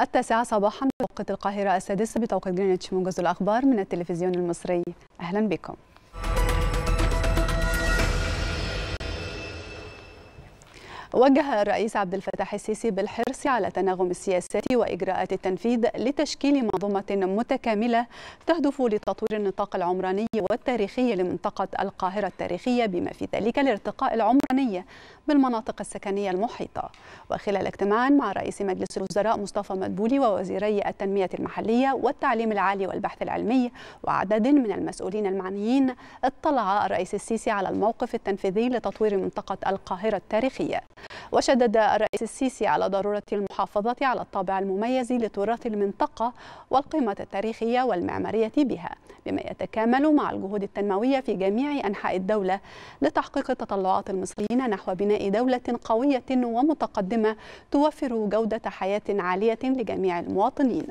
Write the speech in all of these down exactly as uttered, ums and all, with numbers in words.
التاسعة صباحا بوقت القاهرة، السادسة بتوقيت جرينتش. موجز الأخبار من التلفزيون المصري، أهلا بكم. وجه الرئيس عبد الفتاح السيسي بالحرص على التناغم السياسي وإجراءات التنفيذ لتشكيل منظومة متكاملة تهدف لتطوير النطاق العمراني والتاريخي لمنطقة القاهرة التاريخية، بما في ذلك الارتقاء العمراني بالمناطق السكنية المحيطة. وخلال اجتماع مع رئيس مجلس الوزراء مصطفى مدبولي ووزيري التنمية المحلية والتعليم العالي والبحث العلمي وعدد من المسؤولين المعنيين، اطلع الرئيس السيسي على الموقف التنفيذي لتطوير منطقة القاهرة التاريخية. وشدد الرئيس السيسي على ضرورة المحافظة على الطابع المميز لتراث المنطقة والقيمة التاريخية والمعمارية بها، بما يتكامل مع الجهود التنموية في جميع أنحاء الدولة لتحقيق تطلعات المصريين نحو بناء دولة قوية ومتقدمة توفر جودة حياة عالية لجميع المواطنين.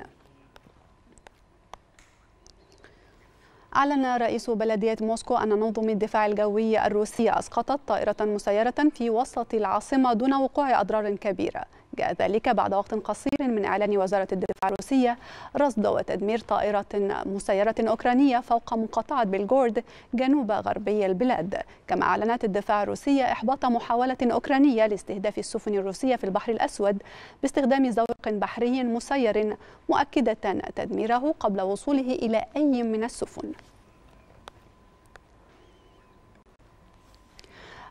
أعلن رئيس بلدية موسكو أن منظومة الدفاع الجوي الروسية أسقطت طائرة مسيرة في وسط العاصمة دون وقوع أضرار كبيرة. جاء ذلك بعد وقت قصير من إعلان وزارة الدفاع الروسية رصد وتدمير طائرة مسيرة أوكرانية فوق مقاطعة بيلغورد جنوب غربي البلاد. كما أعلنت الدفاع الروسية إحباط محاولة أوكرانية لاستهداف السفن الروسية في البحر الأسود باستخدام زوق بحري مسير، مؤكدة تدميره قبل وصوله إلى أي من السفن.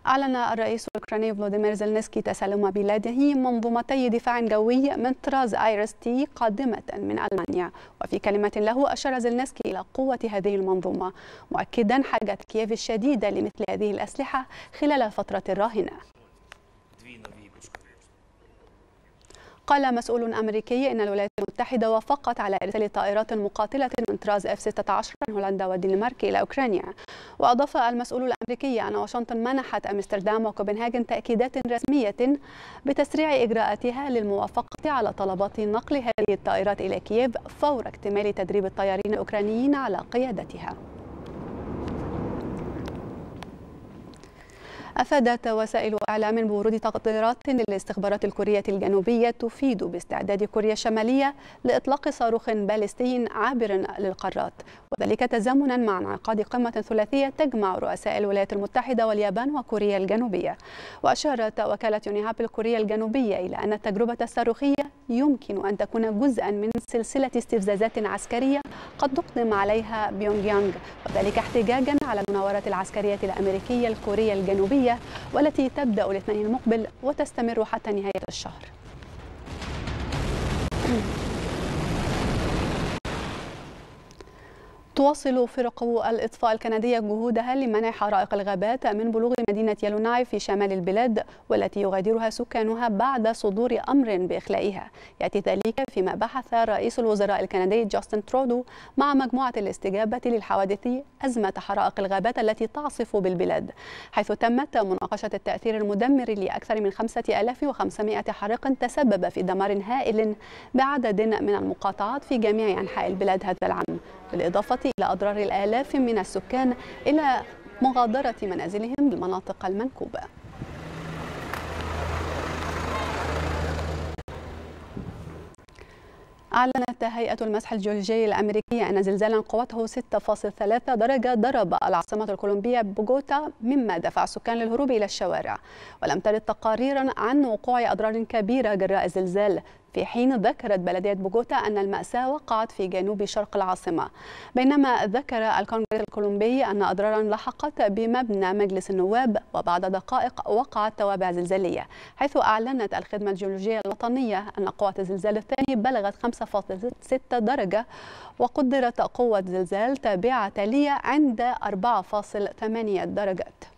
أعلن الرئيس الأوكراني فلودمير زلنسكي تسلم بلاده منظومتي دفاع جوي من طراز آيرستي قادمة من ألمانيا. وفي كلمة له أشار زلنسكي إلى قوة هذه المنظومة، مؤكدا حاجة كييف الشديدة لمثل هذه الأسلحة خلال فترة راهنة. قال مسؤول أمريكي إن الولايات المتحدة وافقت على إرسال طائرات مقاتلة من طراز إف ستة عشر من هولندا والدنمارك إلى أوكرانيا. وأضاف المسؤول الأمريكي أن واشنطن منحت أمستردام وكوبنهاجن تأكيدات رسمية بتسريع إجراءاتها للموافقة على طلبات نقل هذه الطائرات إلى كييف فور اكتمال تدريب الطيارين الأوكرانيين على قيادتها. أفادت وسائل إعلام بورود تقديرات للاستخبارات الكورية الجنوبية تفيد باستعداد كوريا الشمالية لإطلاق صاروخ باليستي عابر للقارات، وذلك تزامنا مع انعقاد قمة ثلاثية تجمع رؤساء الولايات المتحدة واليابان وكوريا الجنوبية. وأشارت وكالة يونيهاب الكورية الجنوبية إلى أن التجربة الصاروخية يمكن أن تكون جزءا من سلسلة استفزازات عسكرية قد تقدم عليها بيونغ يانغ، وذلك احتجاجا على المناورات العسكرية الأمريكية الكورية الجنوبية والتي تبدأ الاثنين المقبل وتستمر حتى نهاية الشهر. تواصل فرق الإطفاء الكندية جهودها لمنع حرائق الغابات من بلوغ مدينة يلونايف في شمال البلاد، والتي يغادرها سكانها بعد صدور أمر بإخلائها. يأتي ذلك فيما بحث رئيس الوزراء الكندي جاستن ترودو مع مجموعة الاستجابة للحوادث أزمة حرائق الغابات التي تعصف بالبلاد، حيث تمت مناقشة التأثير المدمر لأكثر من خمسة آلاف وخمسمائة حريق تسبب في دمار هائل بعدد من المقاطعات في جميع أنحاء البلاد هذا العام، بالإضافة إلى أضرار الآلاف من السكان إلى مغادرة منازلهم بالمناطق المنكوبة. أعلنت هيئة المسح الجيولوجي الأمريكية أن زلزالا قوته ستة فاصلة ثلاثة درجة ضرب العاصمة الكولومبية بوغوتا، مما دفع السكان للهروب إلى الشوارع. ولم ترد تقاريرا عن وقوع أضرار كبيرة جراء الزلزال، في حين ذكرت بلدية بوغوتا أن المأساة وقعت في جنوب شرق العاصمة. بينما ذكر الكونغرس الكولومبي أن أضرارا لحقت بمبنى مجلس النواب، وبعد دقائق وقعت توابع زلزالية، حيث أعلنت الخدمة الجيولوجية الوطنية أن قوة الزلزال الثاني بلغت خمسة فاصلة ستة درجة، وقدرت قوة زلزال تابعة ليه عند أربعة فاصلة ثمانية درجات.